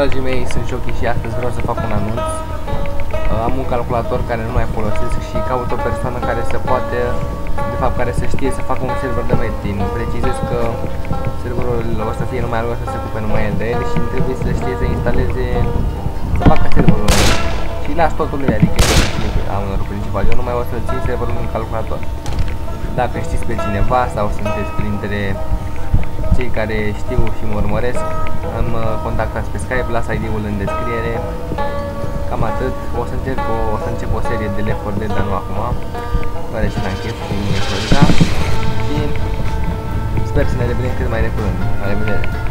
dragii mei, sunt Jochi și astăzi vreau să fac un anunț. Am un calculator care nu mai folosesc și caut o persoană care se poate, de fapt care să știe să facă un server de meeting. Precizez că serverul o să fie numai al lui, să se ocupe numai el de el și trebuie să știe să instaleze, să facă serverul și las totul lui, adică am unul principal, eu numai o să țin serverul în calculator. Dacă știți pe cineva sau sunteți printre cei care știu și mă urmăresc, mă contactați pe Skype, las ID-ul în descriere. Cam atât, o să încep o serie de Left 4 Dead, dar nu acum, care și la închid și sper să ne revenim cât mai repede. La revedere!